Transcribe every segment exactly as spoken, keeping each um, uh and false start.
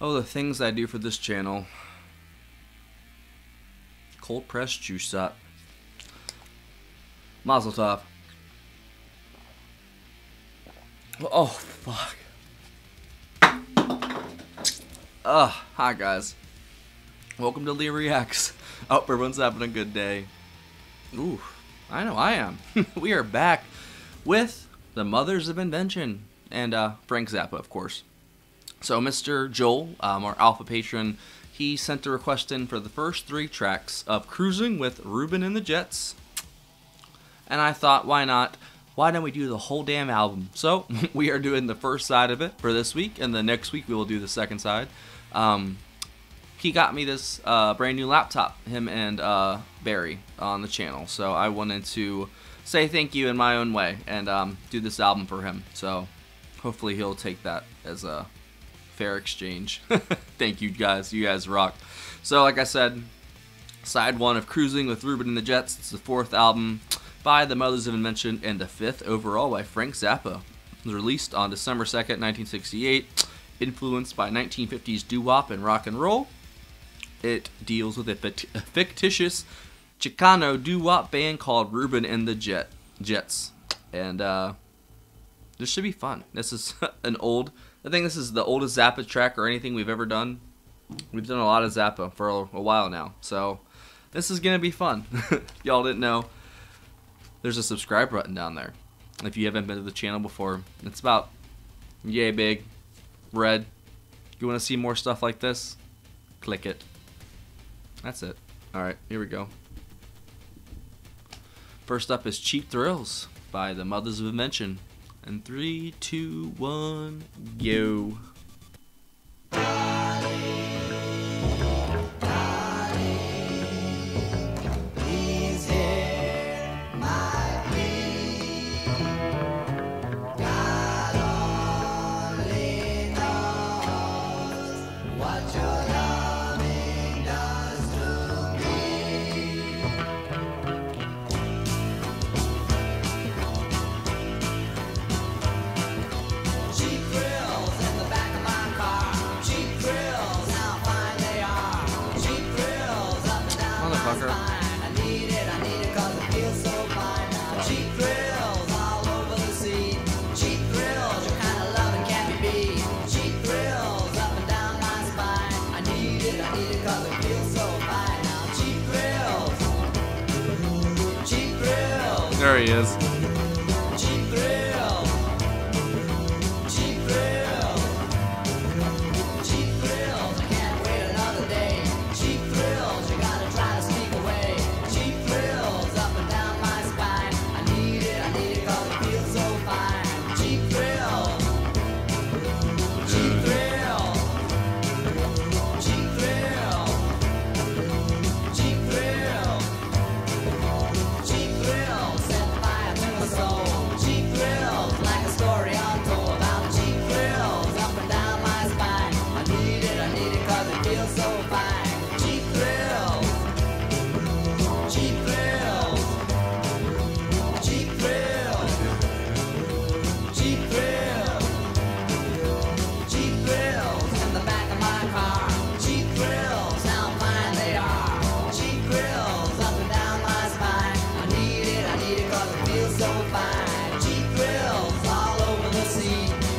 Oh, the things I do for this channel. Cold pressed juice up. Mazel tov. Oh, fuck. Ugh, hi guys. Welcome to L thirty-three Reacts. I hope everyone's having a good day. Ooh, I know I am. We are back with the Mothers of Invention and uh, Frank Zappa, of course. So Mister Joel, um, our alpha patron, he sent a request in for the first three tracks of Cruising with Reuben and the Jets. And I thought, why not? Why don't we do the whole damn album? So we are doing the first side of it for this week, and the next week we will do the second side. Um, he got me this uh, brand new laptop, him and uh, Barry on the channel. So I wanted to say thank you in my own way and um, do this album for him. So hopefully he'll take that as a fair exchange. Thank you guys, you guys rock. So like I said, side one of Cruising with Reuben and the Jets. It's the fourth album by the Mothers of Invention and the fifth overall by Frank Zappa. It was released on December second, nineteen sixty-eight, influenced by nineteen fifties doo-wop and rock and roll. It deals with a fictitious Chicano doo-wop band called Reuben and the Jet Jets. And uh, this should be fun. This is an old I think this is the oldest Zappa track or anything we've ever done. We've done a lot of Zappa for a while now, so this is gonna be fun. Y'all didn't know, there's a subscribe button down there. If you haven't been to the channel before, it's about yay big, red. You wanna see more stuff like this? Click it. That's it. Alright, here we go. First up is Cheap Thrills by the Mothers of Invention. And three, two, one, go. There he is. Cheap thrill. Cheap thrill. Cheap thrills. I can't wait another day. Cheap thrills. You gotta try to sneak away. Cheap thrills up and down my spine. I need it. I need it 'cause it feels so fine. Cheap thrill. Cheap thrill. Cheap thrill. Cheap thrill. Cheap thrill.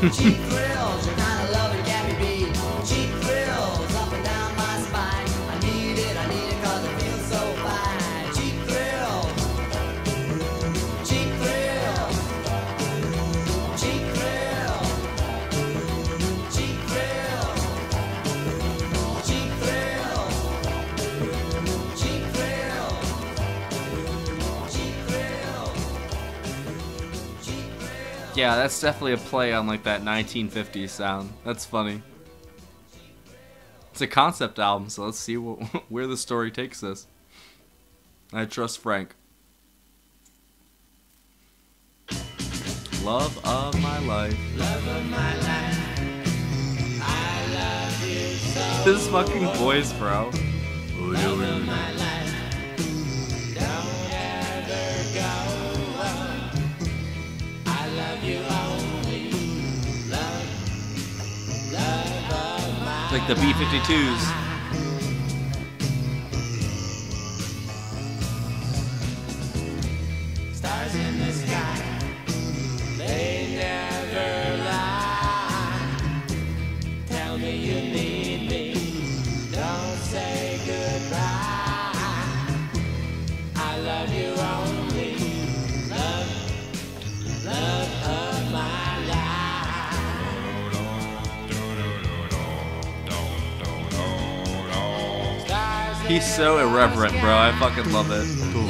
Cheap thrills, you're kind of loving, can't be beat. Cheap thrills, up and down my spine. I need it, I need it 'cause it feels so fine. Cheap thrills, cheap thrills, cheap thrills, cheap thrills, cheap thrills, cheap thrills, cheap thrills, cheap thrills. Yeah, that's definitely a play on like that nineteen fifties sound. That's funny. It's a concept album, so let's see what, where the story takes us. I trust Frank. Love of my life. Love of my life. I love you so. This fucking voice, bro. Love of my life. Don't ever go. I love you. Love of my like the B fifty-twos. He's so irreverent, bro. I fucking love it. Cool.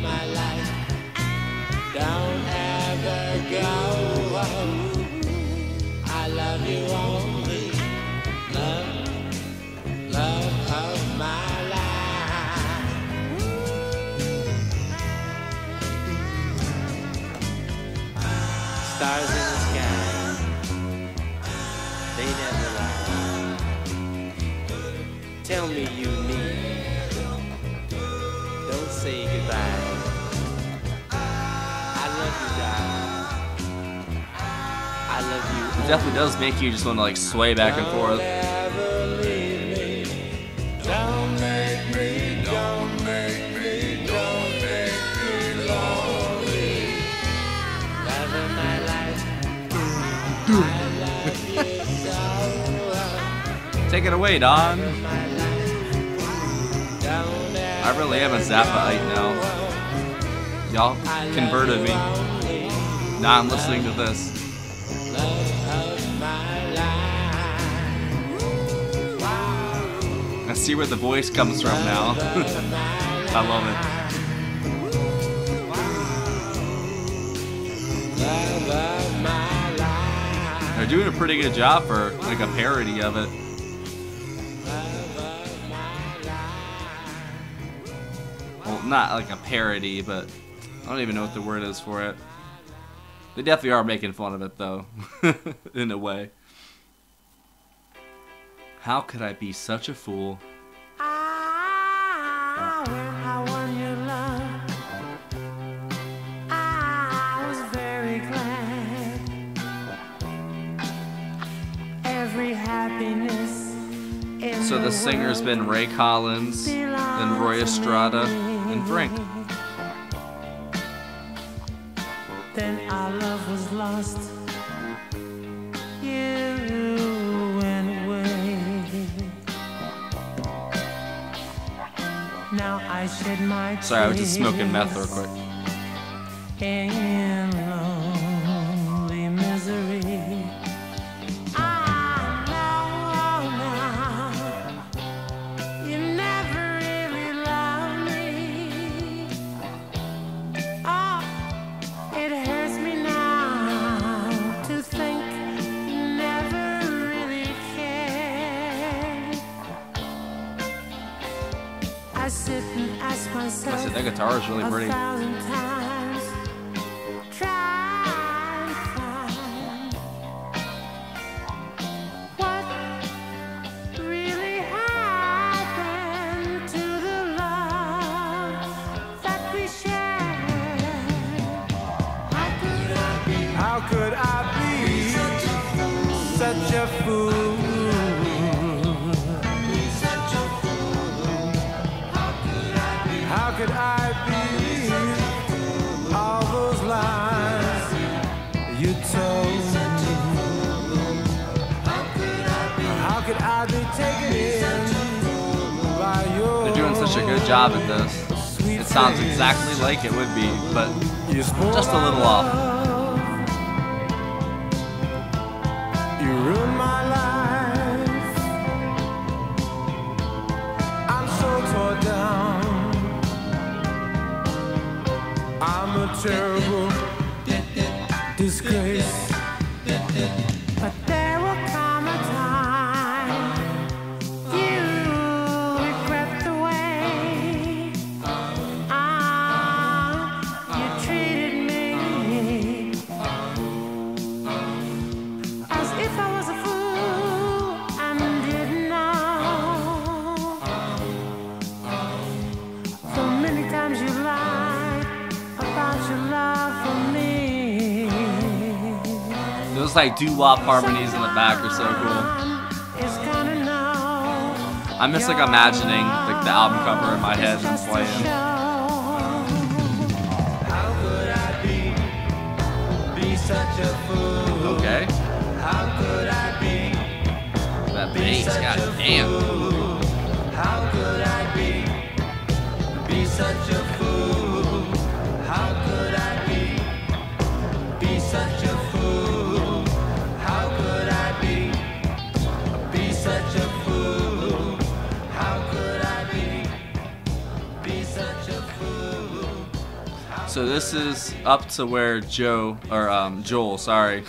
My life, don't ever go. I love you only, love, love of my life. Stars in the sky, they never lie. Tell me you need, don't say goodbye. It definitely does make you just want to like sway back and forth. Take it away, Don. I really am a Zappaite now. Y'all converted me. Now I'm listening to this. I see where the voice comes from now. I love it. They're doing a pretty good job for like a parody of it. Well, not like a parody, but I don't even know what the word is for it. They definitely are making fun of it though, in a way. How could I be such a fool? I, I won your love. I was very glad. Every happiness in so the singer's been Ray Collins, then Roy Estrada, and Frank. Then our love was lost. Now I shed my tears. Sorry, I was just smoking meth real quick. In lonely misery. I know now you never really loved me. Oh, it hurts me now to think you never really cared. I sit and ask myself. I said that guitar is really pretty. Times, what really happened to the love that we shared? How could I be? How could I be such a fool? Such a fool. Could I be all those lies you told me? How could I be taken in by your? They're doing such a good job at this. It sounds exactly like it would be, but just a little off. Terrible disgrace. July for me. Those like doo-wop harmonies in the back are so cool. It's gonna know. I'm just like imagining like the album cover in my head and playing. Such a fool. Okay. How could I be? That bass, goddamn. How could I be? Be such a fool. How could I be? Be such a fool. How could I be? Be such a fool. How could I be? Be such a fool. So this is up to where Joe, or um, Joel, sorry,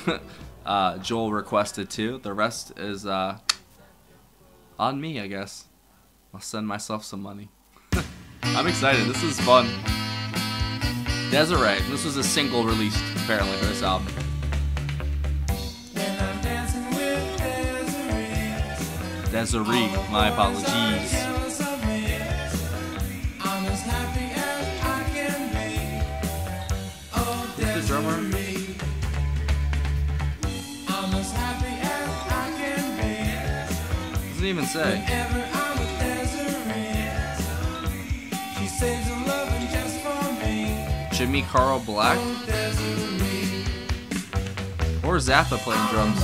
uh, Joel requested to. The rest is uh, on me, I guess. I'll send myself some money. I'm excited. This is fun. Desiree. This was a single released, apparently, for this album. Desiree. My apologies. Doesn't even say. Jimmy Carl Black or Zappa playing drums.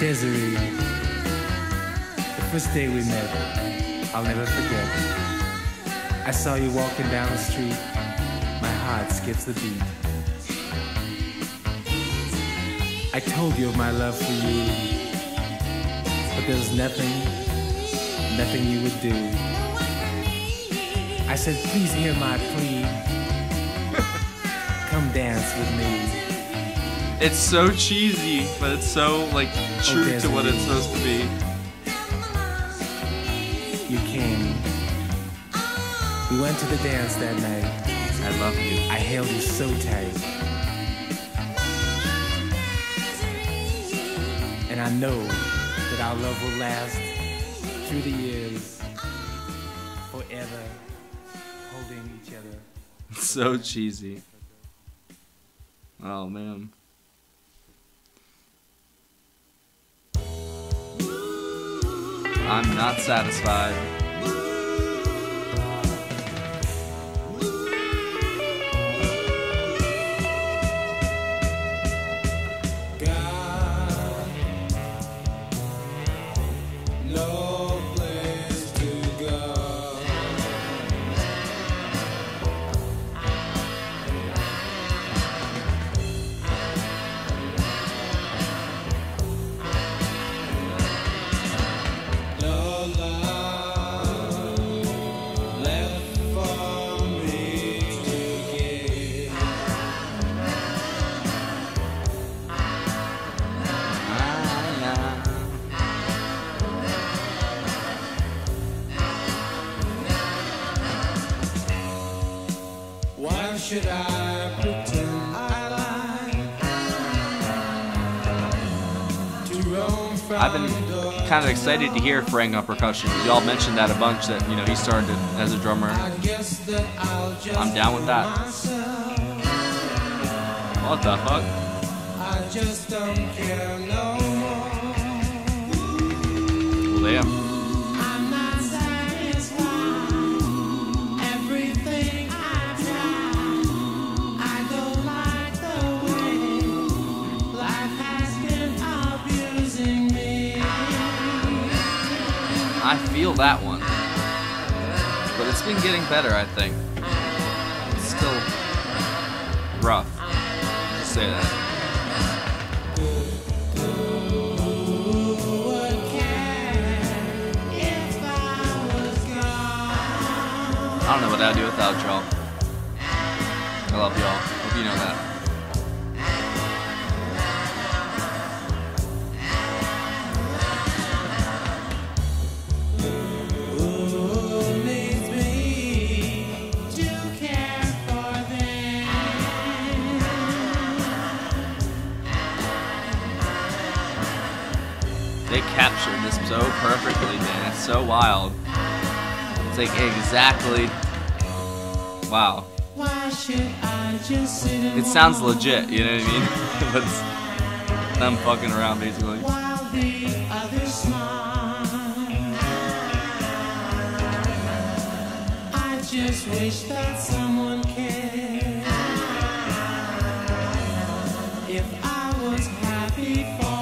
Desiree, the first day we met, I'll never forget. I saw you walking down the street, my heart skips a beat. I told you of my love for you, but there was nothing, nothing you would do. I said, please hear my plea, come dance with me. It's so cheesy, but it's so, like, true oh, to what it's supposed to be. You came. We went to the dance that night. I love you. I held you so tight. And I know that our love will last through the years, forever, holding each other. So cheesy. Oh, man. I'm not satisfied. God, no place to go. Should I pretend I like to roam from I've been kind of excited to hear Frank on percussion. Y'all mentioned that a bunch, that you know he started as a drummer. I'm down with that. What the fuck? I just don't care no more. Well, damn. I feel that one, but it's been getting better, I think. It's still rough to say that. I don't know what I'd do without y'all. I love y'all. hope you know that. They captured this so perfectly, man. It's so wild. It's like exactly. Wow. Why should I just sit and it sounds legit, you know what I mean? But it's them fucking around basically. While the others smile, I just wish that someone cared. If I was happy for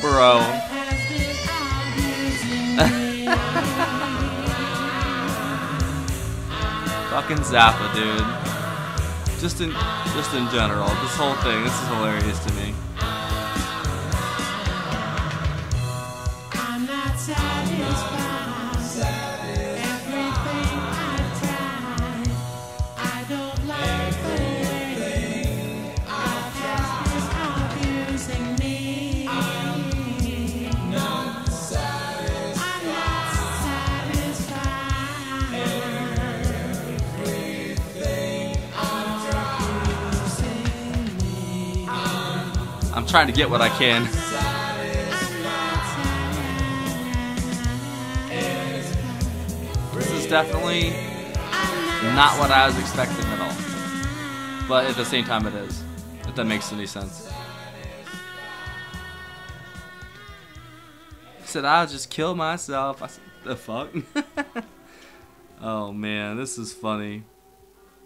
bro. Fucking Zappa, dude. Just in, just in general, this whole thing. This is hilarious to me. I'm not satisfied. Everything I tried, I don't like the way I just is abusing me. I'm trying to get what I can. This is definitely not what I was expecting at all. But at the same time it is. If that makes any sense. I said, I'll just kill myself. I said, the fuck? Oh man, this is funny.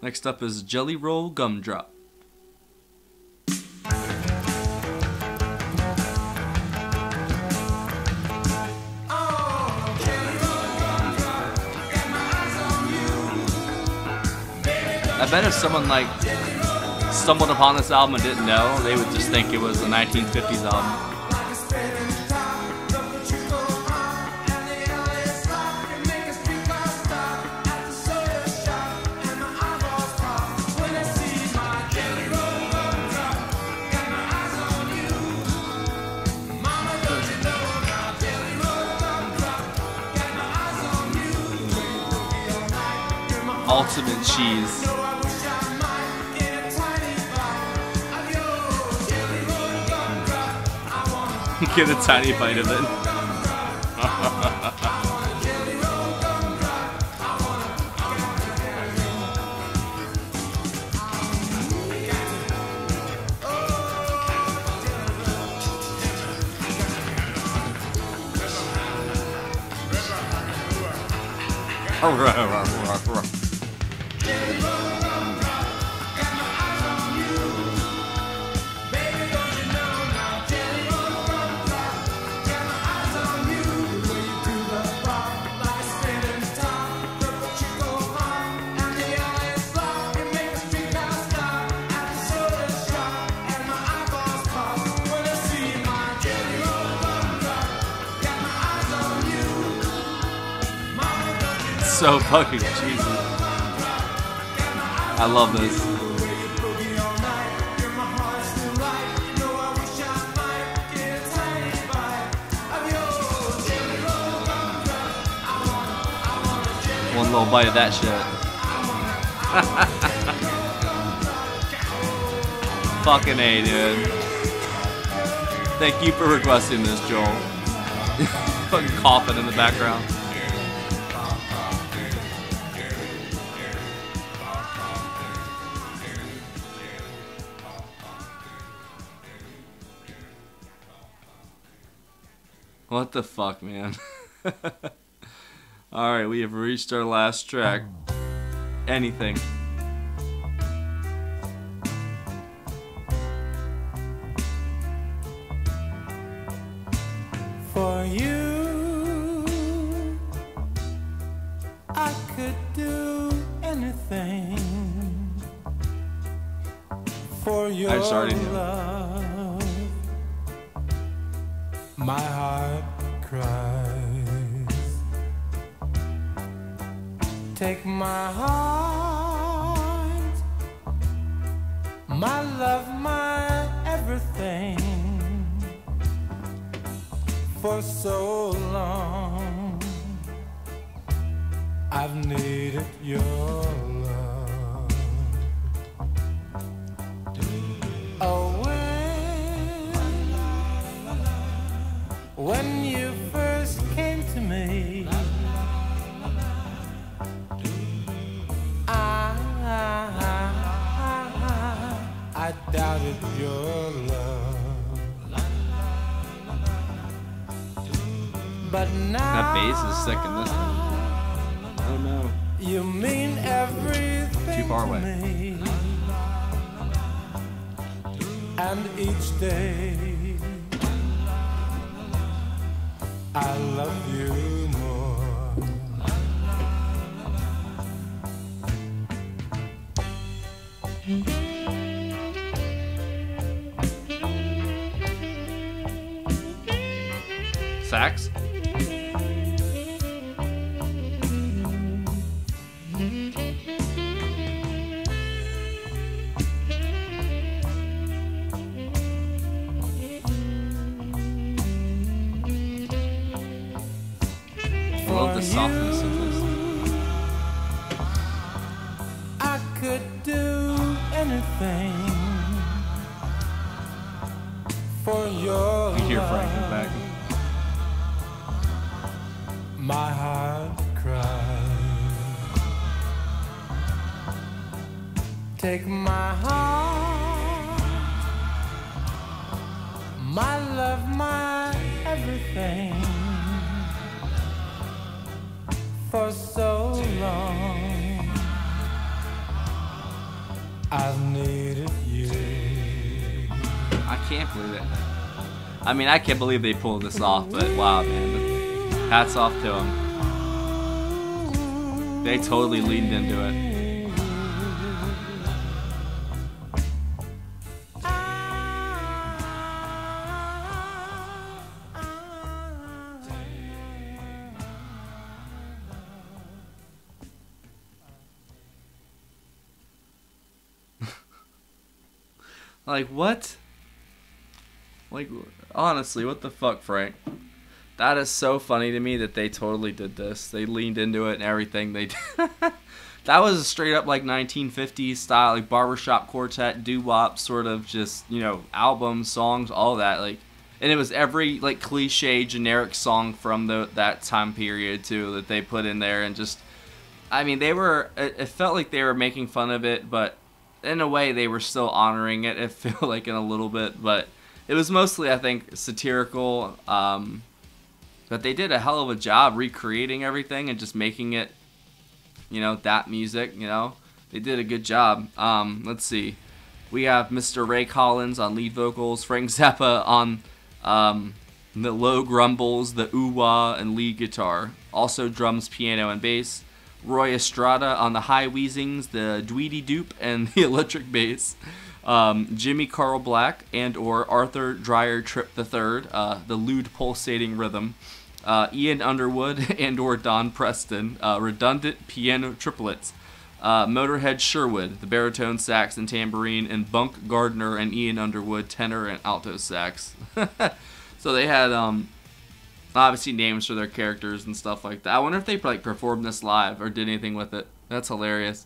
Next up is Jelly Roll Gumdrop. I bet if someone like stumbled upon this album and didn't know, they would just think it was a nineteen fifties album. Ultimate cheese. Get a tiny bite of it. So fucking cheesy. I love this. One little bite of that shit. Fucking A, dude. Thank you for requesting this, Joel. Fucking coughing in the background. What the fuck, man? Alright, we have reached our last track. Anything. For you, I could do anything. For your I just already knew. Love. my heart cries. Take my heart, my love, my everything. For so long I've needed your love. Oh, when, when you first came to me, I, I, I, I doubted your love. But now that bass is sick in this one. Oh no. You mean everything. Too far away. And each day I love you more. Mm-hmm. Sax. The softness of this. I could do anything for your. You hear Frank back. My heart cries. Take my heart, my love, my everything. For so long I've needed you. I can't believe it. I mean, I can't believe they pulled this off, but wow, man. Hats off to them. They totally leaned into it. Like, what? Like, honestly, what the fuck, Frank? That is so funny to me that they totally did this. They leaned into it and everything they did. That was a straight up, like, nineteen fifties style, like, barbershop quartet, doo-wop, sort of just, you know, albums, songs, all that. Like, and it was every, like, cliche, generic song from the, that time period, too, that they put in there. And just, I mean, they were, it, it felt like they were making fun of it, but in a way, they were still honoring it, I feel like, in a little bit, but it was mostly, I think, satirical, um, but they did a hell of a job recreating everything and just making it, you know, that music, you know? They did a good job. Um, let's see. We have Mister Ray Collins on lead vocals, Frank Zappa on um, the low grumbles, the ooh-wah, and lead guitar. Also drums, piano, and bass. Roy Estrada on the high wheezings, the dweedy dupe, and the electric bass. Um, Jimmy Carl Black and or Arthur Dreyer Tripp the third, uh, the lewd pulsating rhythm. Uh, Ian Underwood and or Don Preston, uh, redundant piano triplets. Uh, Motorhead Sherwood, the baritone sax and tambourine, and Bunk Gardner and Ian Underwood, tenor and alto sax. So they had um, obviously names for their characters and stuff like that. I wonder if they like performed this live or did anything with it. That's hilarious.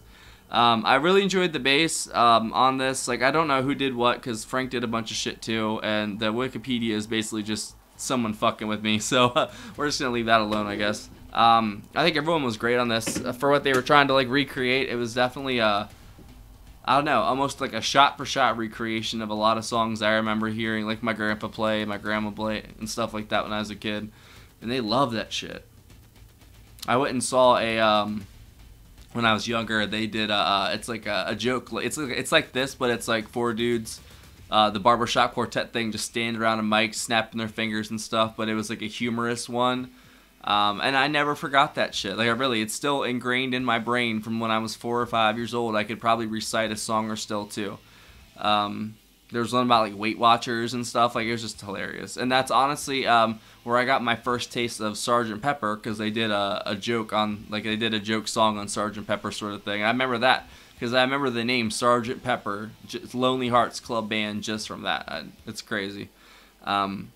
Um, I really enjoyed the bass um, on this. Like, I don't know who did what because Frank did a bunch of shit too, and the Wikipedia is basically just someone fucking with me. So uh, we're just gonna leave that alone, I guess. Um, I think everyone was great on this for what they were trying to like recreate. It was definitely a, I don't know, almost like a shot-for-shot recreation of a lot of songs I remember hearing, like my grandpa play, my grandma play, and stuff like that when I was a kid. And they love that shit. I went and saw a, um, when I was younger, they did a, uh, it's like a, a joke, it's like, it's like this, but it's like four dudes, uh, the barbershop quartet thing, just standing around a mic, snapping their fingers and stuff, but it was like a humorous one. Um, and I never forgot that shit. Like, I really, it's still ingrained in my brain from when I was four or five years old. I could probably recite a song or still, too. Um, There was one about like Weight Watchers and stuff. Like, it was just hilarious. And that's honestly um, where I got my first taste of Sergeant Pepper, because they did a, a joke on, like they did a joke song on Sergeant Pepper sort of thing. And I remember that because I remember the name Sergeant Pepper, Lonely Hearts Club Band, just from that. I, it's crazy. Um,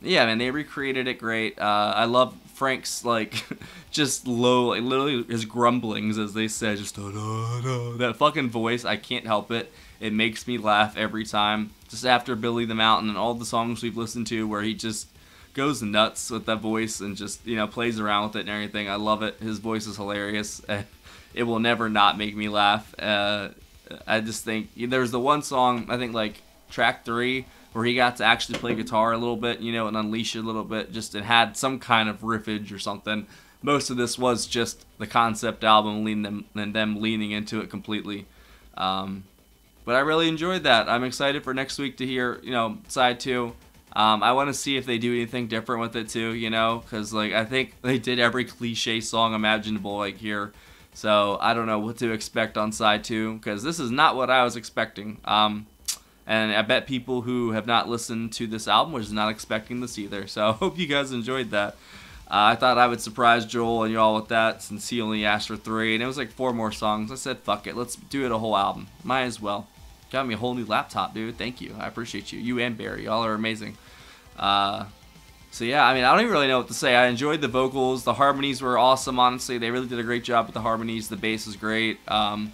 yeah, man, they recreated it great. Uh, I love Frank's like just low, like literally his grumblings, as they said, just da, da, da. That fucking voice. I can't help it. It makes me laugh every time. Just after Billy the Mountain and all the songs we've listened to where he just goes nuts with that voice and just, you know, plays around with it and everything. I love it. His voice is hilarious. It will never not make me laugh. Uh, I just think there's the one song, I think like track three, where he got to actually play guitar a little bit, you know, and unleash it a little bit. Just it had some kind of riffage or something. Most of this was just the concept album leaning them, and them leaning into it completely. Um... But I really enjoyed that. I'm excited for next week to hear, you know, side two. Um, I want to see if they do anything different with it too, you know, because like I think they did every cliche song imaginable like here. So I don't know what to expect on side two, because this is not what I was expecting. Um, and I bet people who have not listened to this album was not expecting this either. So I hope you guys enjoyed that. Uh, I thought I would surprise Joel and y'all with that, since he only asked for three, and it was like four more songs. I said, fuck it, let's do it a whole album. Might as well. Got me a whole new laptop, dude. Thank you. I appreciate you. You and Barry. Y'all are amazing. Uh, so, yeah, I mean, I don't even really know what to say. I enjoyed the vocals. The harmonies were awesome, honestly. They really did a great job with the harmonies. The bass is great. Um,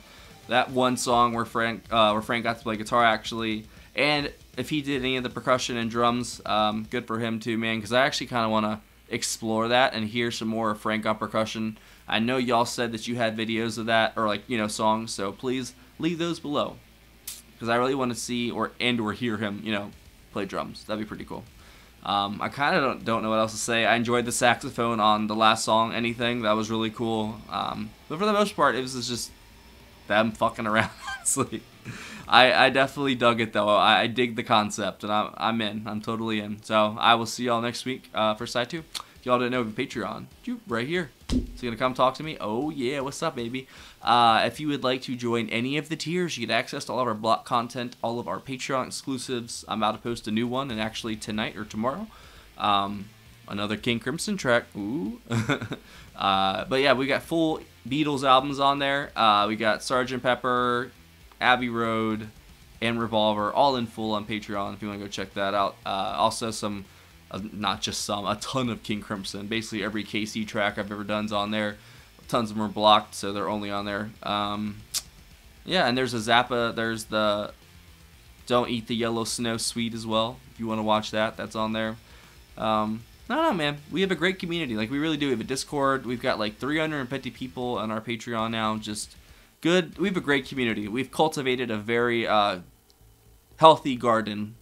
that one song where Frank, uh, where Frank got to play guitar, actually. And if he did any of the percussion and drums, um, good for him, too, man. Because I actually kind of want to explore that and hear some more of Frank on percussion. I know y'all said that you had videos of that, or, like, you know, songs. So, please leave those below, because I really want to see or and or hear him, you know, play drums. That'd be pretty cool. Um, I kind of don't, don't know what else to say. I enjoyed the saxophone on the last song, Anything. That was really cool. Um, but for the most part, it was just them fucking around, honestly. I, I definitely dug it, though. I, I dig the concept, and I'm, I'm in. I'm totally in. So I will see y'all next week uh, for side two. If y'all didn't know, Patreon, you right here. So you're going to come talk to me? Oh, yeah. What's up, baby? Uh, if you would like to join any of the tiers, you get access to all of our block content, all of our Patreon exclusives. I'm about to post a new one, and actually tonight or tomorrow. Um, another King Crimson track. Ooh. uh, but, yeah, we got full Beatles albums on there. Uh, we got Sergeant Pepper, Abbey Road, and Revolver, all in full on Patreon if you want to go check that out. Uh, also some... Uh, not just some, a ton of King Crimson. Basically every K C track I've ever done's on there. Tons of them are blocked, so they're only on there. Um, yeah, and there's a Zappa. There's the Don't Eat the Yellow Snow suite as well. If you want to watch that, that's on there. Um, I don't know, man. We have a great community. Like, we really do. We have a Discord. We've got like three hundred fifty people on our Patreon now. Just good. We have a great community. We've cultivated a very uh, healthy garden.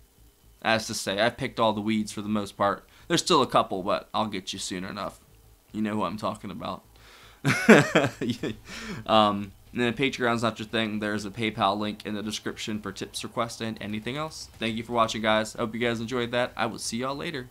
As to say, I've picked all the weeds for the most part. There's still a couple, but I'll get you soon enough. You know who I'm talking about. um, and then Patreon's not your thing. There's a PayPal link in the description for tips, requests, and anything else. Thank you for watching, guys. I hope you guys enjoyed that. I will see y'all later.